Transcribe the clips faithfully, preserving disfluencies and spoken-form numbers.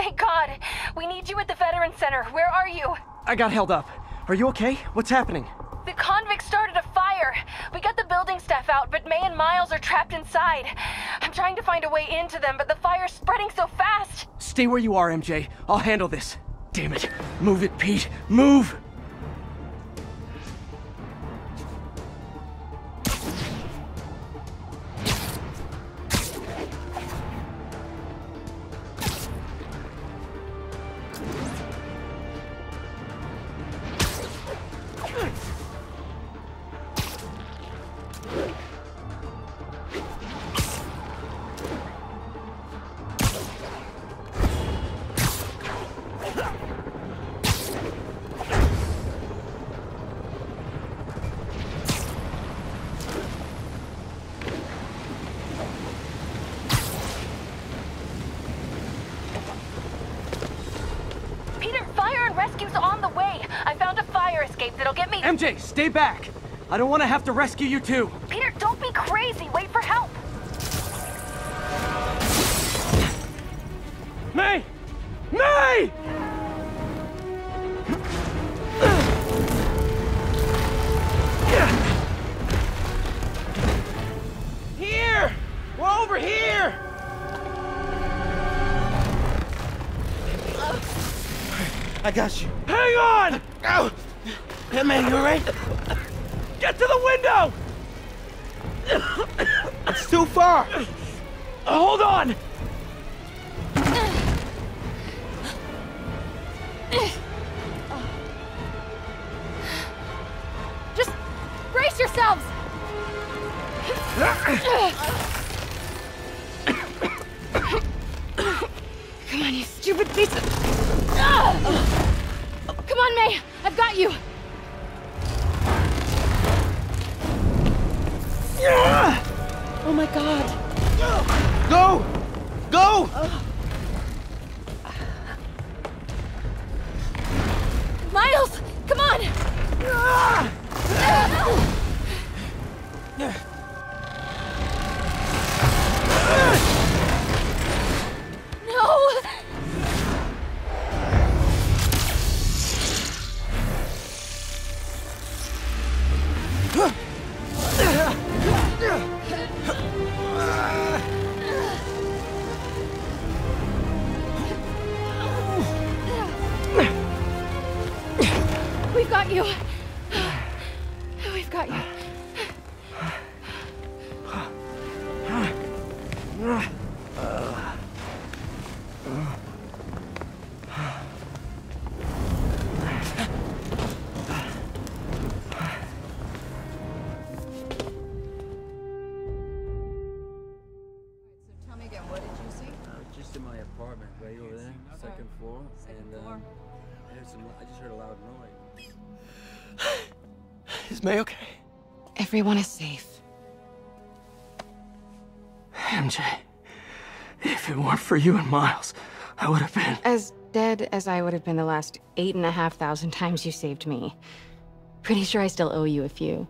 Thank God. We need you at the Veterans Center. Where are you? I got held up. Are you okay? What's happening? The convicts started a fire. We got the building staff out, but May and Miles are trapped inside. I'm trying to find a way into them, but the fire's spreading so fast. Stay where you are, M J. I'll handle this. Damn it. Move it, Pete. Move! M J, stay back! I don't want to have to rescue you too! Peter, don't be crazy! Wait for help! May! May! Here! We're over here! I got you. Hang on! Ow! Hey, man, you alright? Get to the window! It's too far! Uh, hold on! Just brace yourselves! Come on, you stupid piece of... Come on, May! I've got you! Oh my God! Go! Go! Uh, Miles! Come on! Uh, uh, no! Uh, We've got you. We've got you. Is May okay? Everyone is safe. M J, if it weren't for you and Miles, I would have been... as dead as I would have been the last eight and a half thousand times you saved me. Pretty sure I still owe you a few.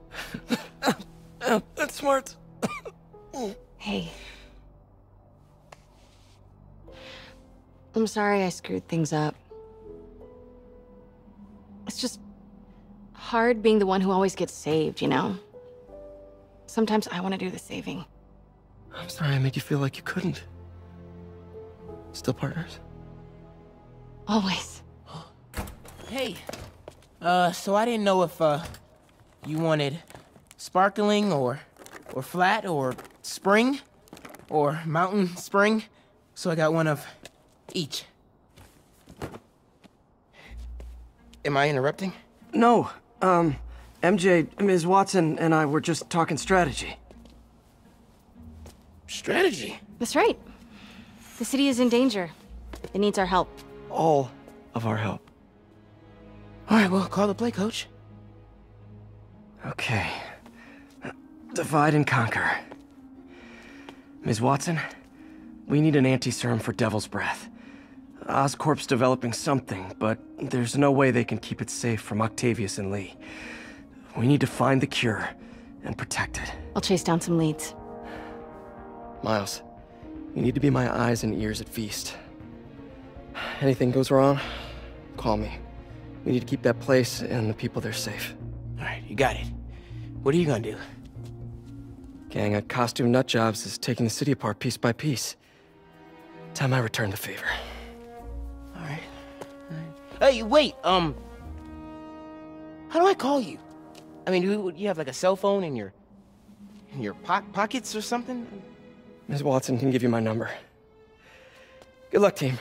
That smarts. Hey. I'm sorry I screwed things up. It's just... hard being the one who always gets saved, you know? Sometimes I want to do the saving. I'm sorry I made you feel like you couldn't. Still partners? Always. Hey, uh, so I didn't know if, uh, you wanted sparkling or, or flat or spring or mountain spring, so I got one of each. Am I interrupting? No. Um, M J, Miz Watson and I were just talking strategy. Strategy? That's right. The city is in danger. It needs our help. All of our help. All right, well, call the play, Coach. Okay. Divide and conquer. Miz Watson, we need an anti-serum for Devil's Breath. Oscorp's developing something, but there's no way they can keep it safe from Octavius and Lee. We need to find the cure and protect it. I'll chase down some leads. Miles, you need to be my eyes and ears at Feast. anything goes wrong, call me. We need to keep that place and the people there safe. All right, you got it. What are you gonna do? Gang of costume nutjobs is taking the city apart piece by piece. Time I return the favor. All right. All right. Hey, wait, um... how do I call you? I mean, do you have like a cell phone in your... in your po pockets or something? Miz Watson can give you my number. Good luck, team.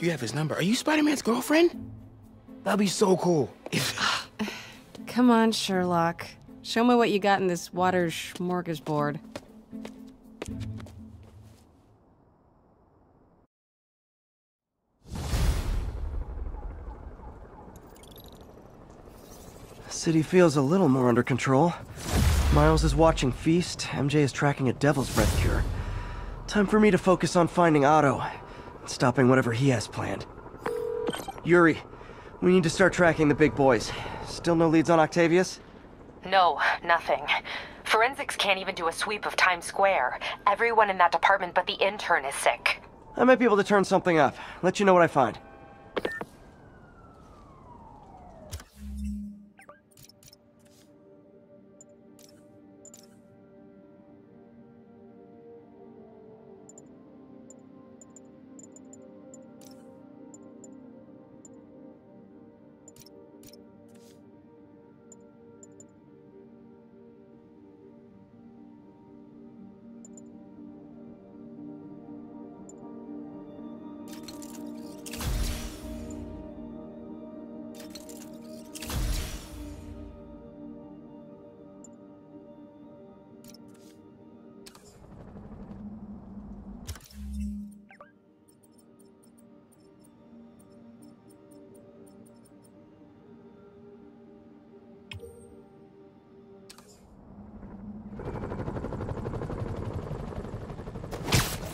You have his number. Are you Spider-Man's girlfriend? That'd be so cool. Come on, Sherlock. Show me what you got in this water smorgasbord. The city feels a little more under control. Miles is watching Feast, M J is tracking a Devil's Breath cure. Time for me to focus on finding Otto, and stopping whatever he has planned. Yuri, we need to start tracking the big boys. Still no leads on Octavius? No, nothing. Forensics can't even do a sweep of Times Square. Everyone in that department but the intern is sick. I might be able to turn something up. Let you know what I find.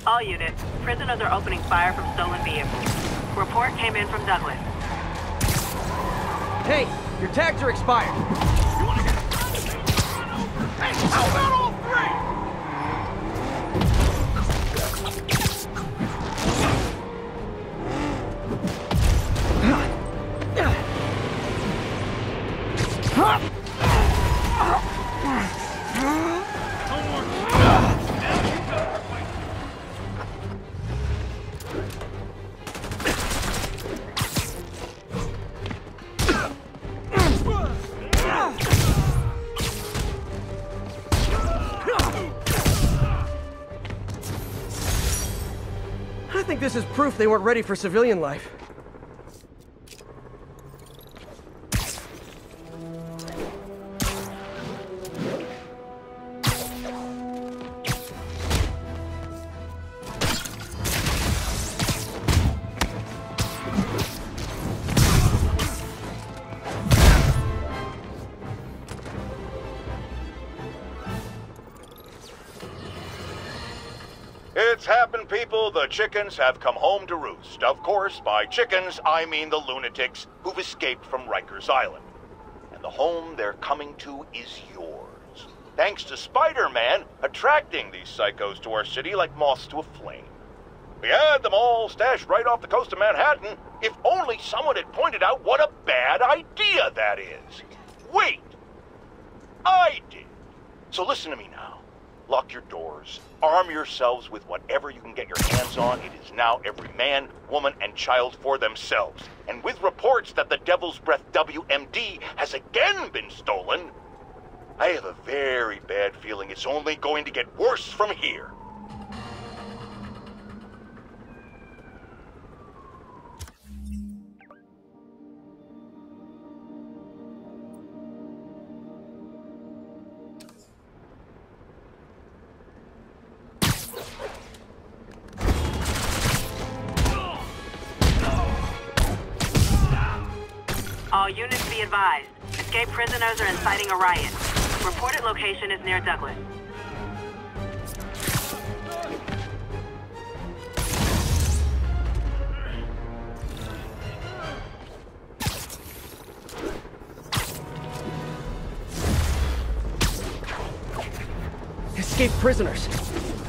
All units, prisoners are opening fire from stolen vehicles. Report came in from Douglas. Hey, your tags are expired. You want to get over? Hey, how about all three? Huh? This is proof they weren't ready for civilian life. People, the chickens have come home to roost. Of course, by chickens, I mean the lunatics who've escaped from Rikers Island. And the home they're coming to is yours. Thanks to Spider-Man attracting these psychos to our city like moths to a flame. We had them all stashed right off the coast of Manhattan. If only someone had pointed out what a bad idea that is. Wait! I did. So listen to me now. Lock your doors. Arm yourselves with whatever you can get your hands on. It is now every man, woman, and child for themselves. And with reports that the Devil's Breath W M D has again been stolen, I have a very bad feeling it's only going to get worse from here. All units be advised. Escaped prisoners are inciting a riot. Reported location is near Douglas. This escaped prisoners.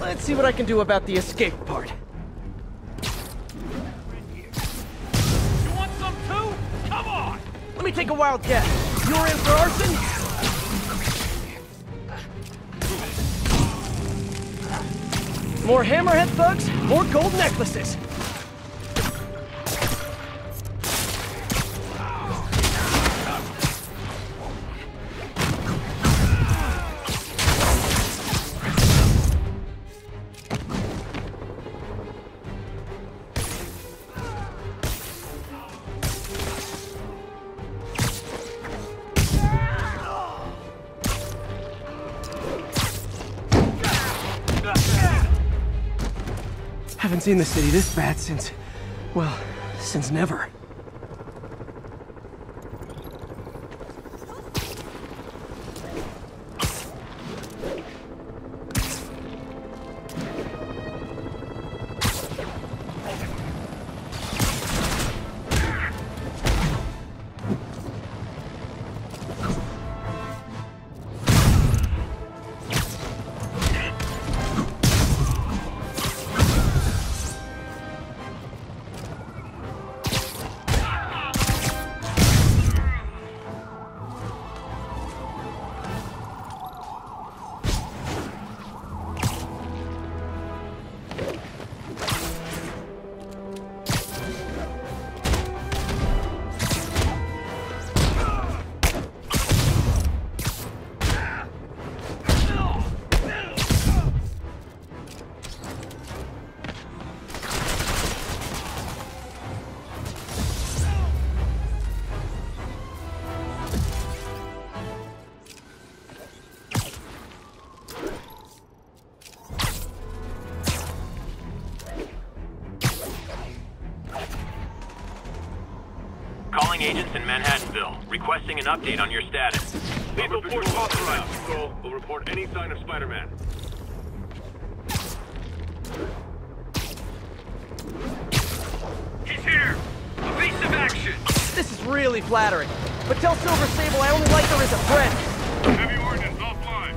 Let's see what I can do about the escape part. You want some too? Come on! Let me take a wild guess. You're in for arson? More hammerhead thugs, more gold necklaces. Haven't seen the city this bad since, well, since never. Agents in Manhattanville, requesting an update on your status. Lethal force authorized. Patrol will report any sign of Spider-Man. He's here! A piece of action! This is really flattering, but tell Silver Sable I only like her as a friend. Heavy ordnance offline.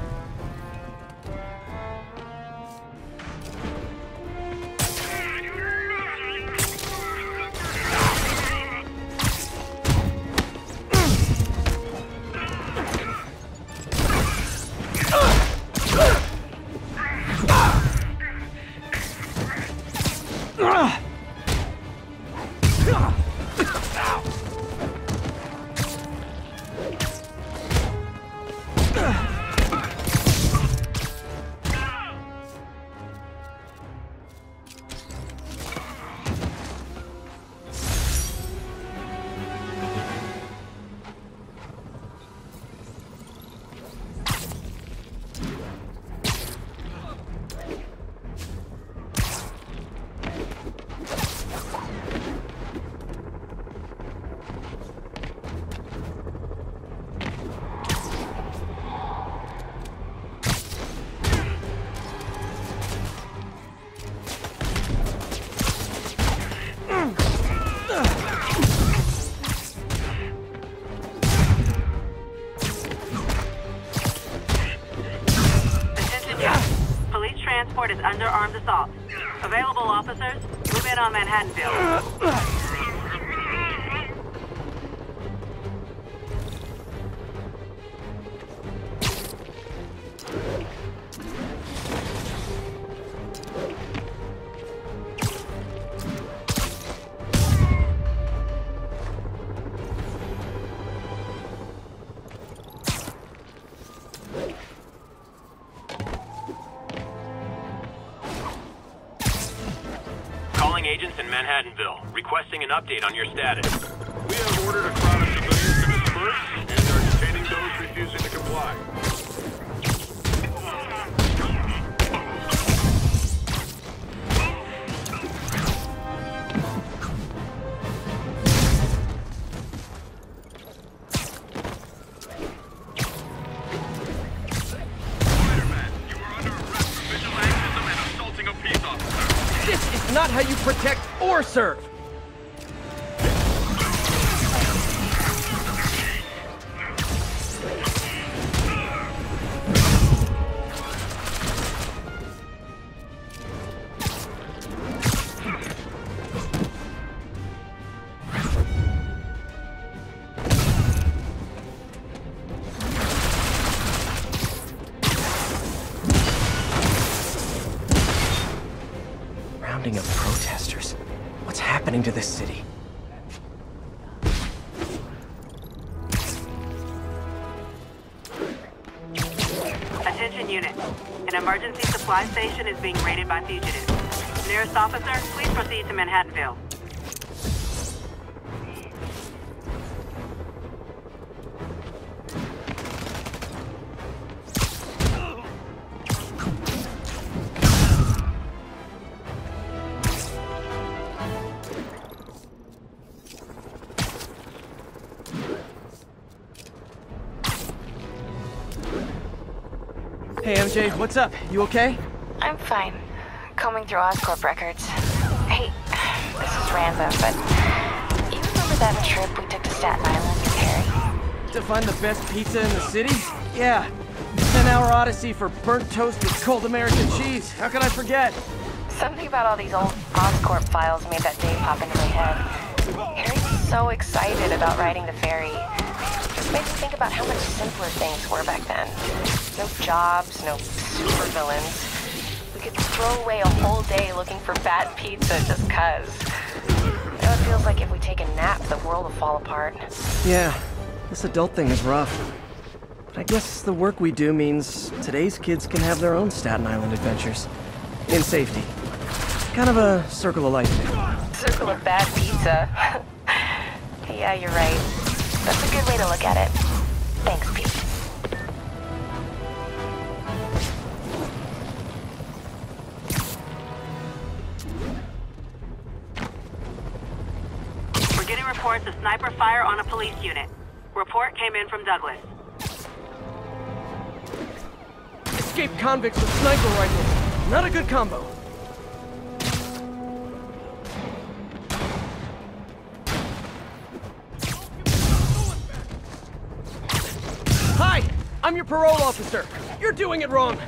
Is under armed assault. Available officers, move in on Manhattanville. Agents in Manhattanville, requesting an update on your status. We have ordered a crowd of civilians to disperse, and are detaining those refusing to comply. Not how you protect or serve. mobbing of protesters. What's happening to this city? Attention unit. An emergency supply station is being raided by fugitives. Nearest officer, please proceed to Manhattanville. Hey, M J, what's up? You okay? I'm fine. Combing through Oscorp records. Hey, this is random, but you remember that trip we took to Staten Island with Harry? To find the best pizza in the city? Yeah. ten hour odyssey for burnt toast with cold American cheese. How could I forget? Something about all these old Oscorp files made that day pop into my head. Harry's so excited about riding the ferry. It made me think about how much simpler things were back then. No jobs, no supervillains. We could throw away a whole day looking for bad pizza just cuz. Now it feels like if we take a nap, the world will fall apart. Yeah, this adult thing is rough. But I guess the work we do means today's kids can have their own Staten Island adventures. In safety. Kind of a circle of life. Circle of bad pizza. Yeah, you're right. That's a good way to look at it. Thanks, Pete. Reports of sniper fire on a police unit. Report came in from Douglas. Escaped convicts with sniper rifles. Not a good combo. Hi, I'm your parole officer. You're doing it wrong.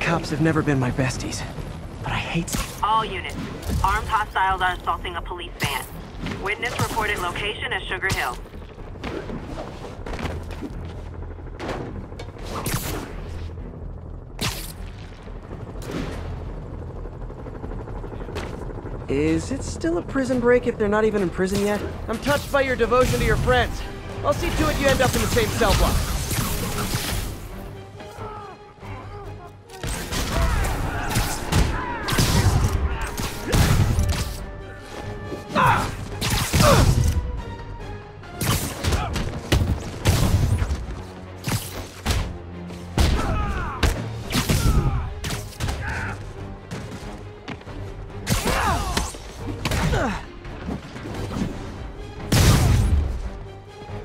Cops have never been my besties, but I hate... All units, armed hostiles are assaulting a police van. Witness reported location as Sugar Hill. Is it still a prison break if they're not even in prison yet? I'm touched by your devotion to your friends. I'll see to it you end up in the same cell block.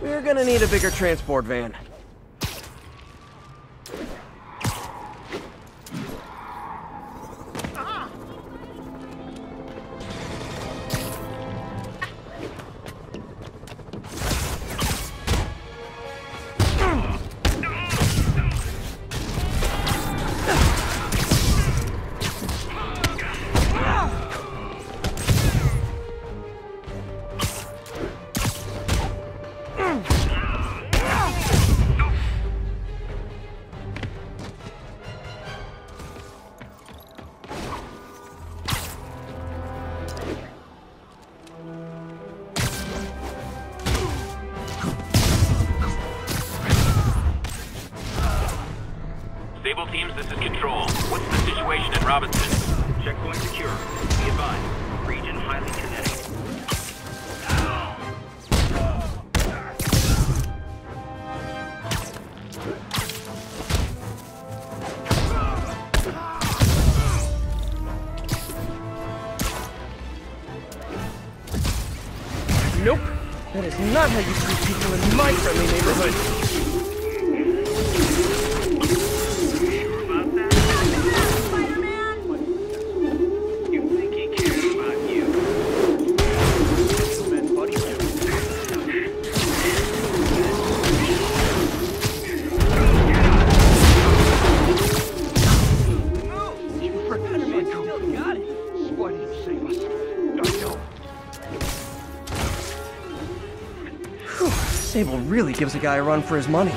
We're gonna need a bigger transport van. Sable teams, this is Control. What's the situation at Robinson? Checkpoint secure. Be advised. Region highly kinetic. Nope, that is not how you treat people in my friendly neighborhood. Sable really gives a guy a run for his money.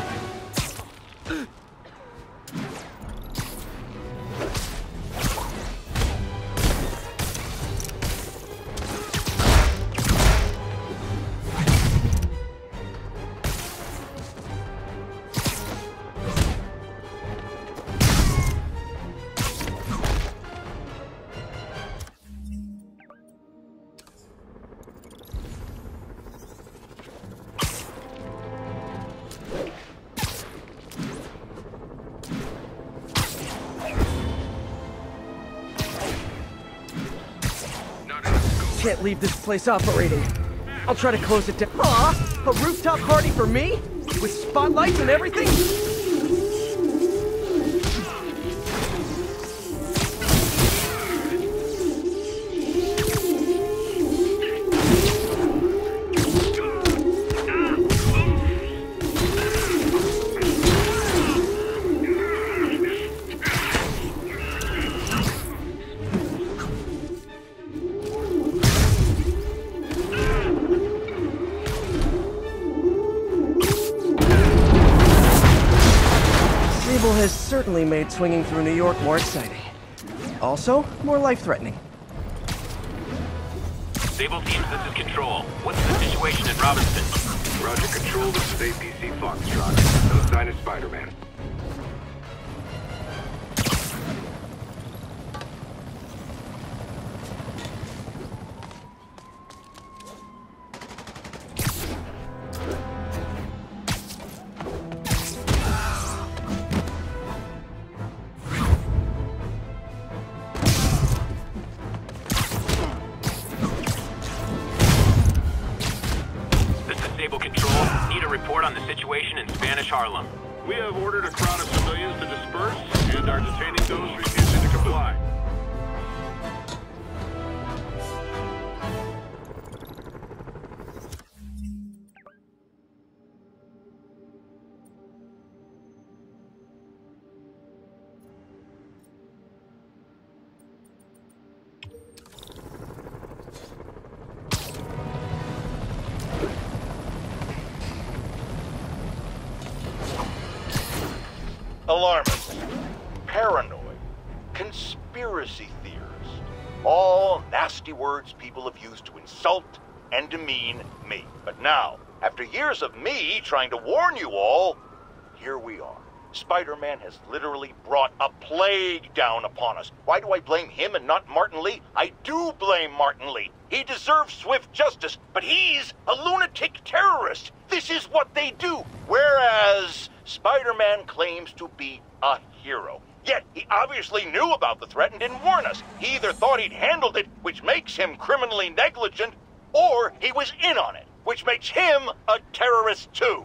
Can't leave this place operating. I'll try to close it down. Aw, a rooftop party for me? With spotlights and everything? Has certainly made swinging through New York more exciting. Also, more life-threatening. Sable teams, this is Control. What's the situation at Robinson? Roger, Control, this is A P C Foxtrot. No sign of Spider-Man. Harlem. We have ordered a crowd of civilians to disperse and are detaining those refusing to comply. Alarmists, paranoid, conspiracy theorists, all nasty words people have used to insult and demean me. But now, after years of me trying to warn you all, here we are. Spider-Man has literally brought a plague down upon us. Why do I blame him and not Martin Lee? I do blame Martin Lee. He deserves swift justice, but he's a lunatic terrorist. This is what they do. Whereas Spider-Man claims to be a hero. Yet, he obviously knew about the threat and didn't warn us. He either thought he'd handled it, which makes him criminally negligent, or he was in on it, which makes him a terrorist too.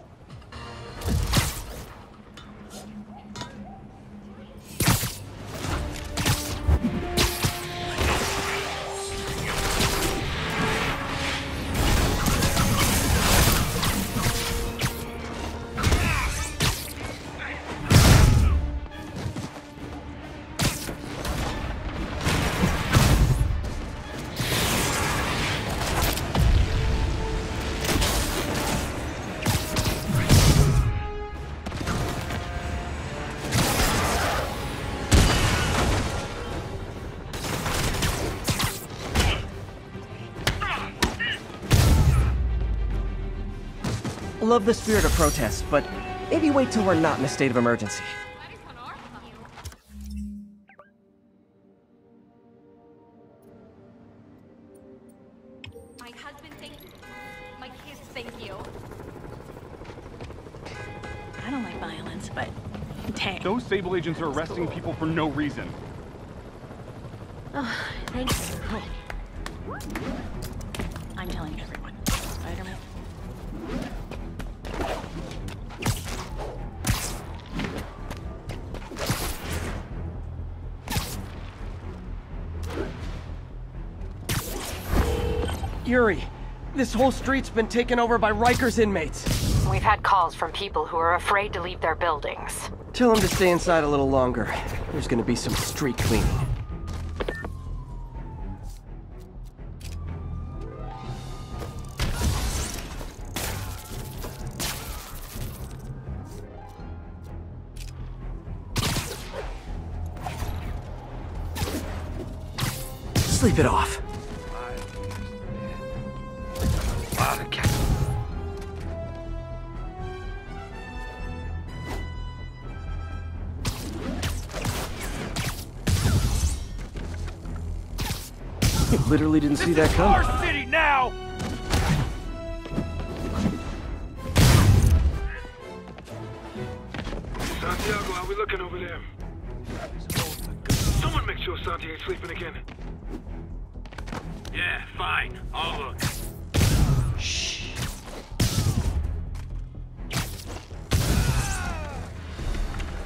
Love the spirit of protest, but maybe wait till we're not in a state of emergency. My husband, thank you. My kids, thank you. I don't like violence, but dang. Those Sable agents are arresting cool. people for no reason. Oh, thanks. I'm telling everyone. eerie. This whole street's been taken over by Rikers inmates. We've had calls from people who are afraid to leave their buildings. Tell them to stay inside a little longer. There's gonna be some street cleaning. Sleep it off. Literally didn't see that coming. Our city now. Santiago, how we looking over there? Someone make sure Santiago ain't sleeping again. Yeah, fine. I'll look. Shh.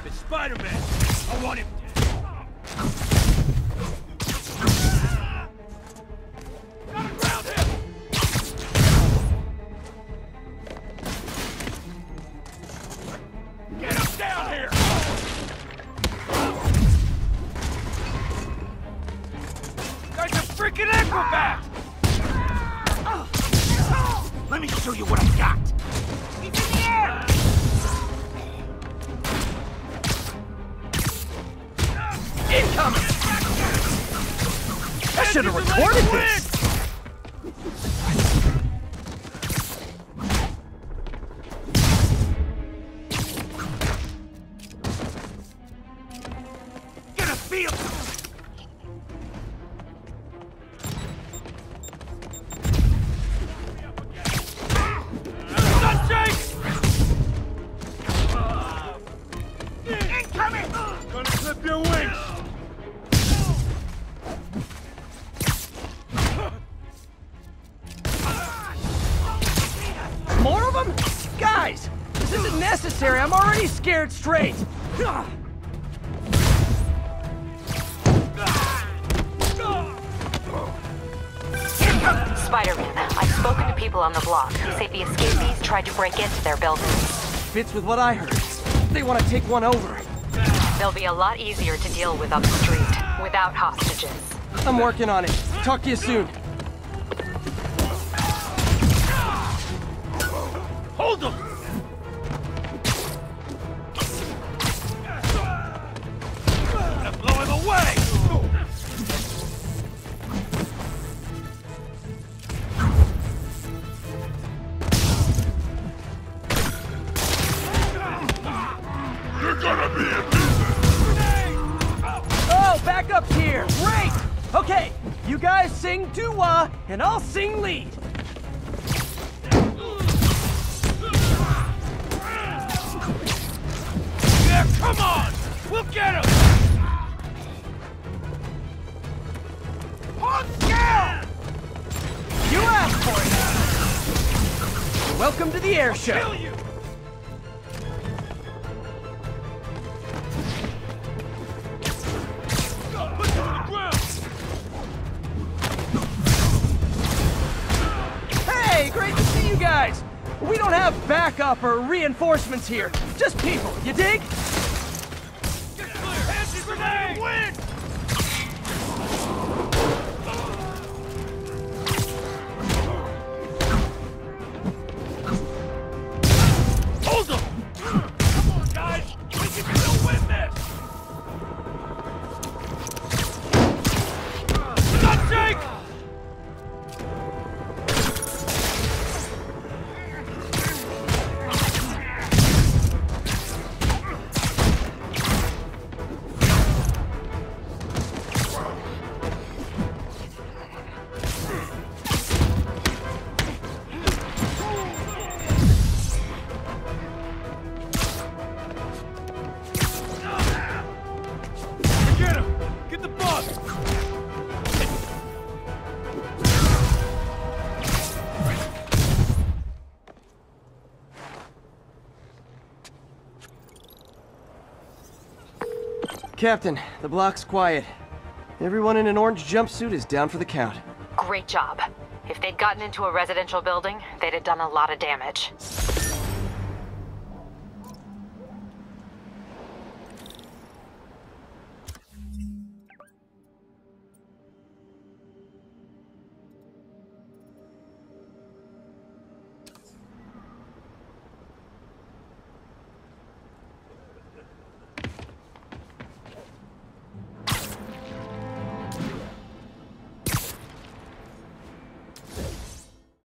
It's Spider-Man. I want him. Scared straight. Spider-Man, I've spoken to people on the block who say the escapees tried to break into their buildings. Fits with what I heard. They want to take one over. They'll be a lot easier to deal with up the street, without hostages. I'm working on it. Talk to you soon. Hold them! And I'll sing lead. Yeah, come on! We'll get him! On scale! You asked for it! Welcome to the air show. I'll kill you. Backup or reinforcements here. Just people, you dig? Get clear! Hands in grenade! Win! Hold them! Come on, guys! We can still win this! Not Jake! Captain, the block's quiet. Everyone in an orange jumpsuit is down for the count. Great job. If they'd gotten into a residential building, they'd have done a lot of damage.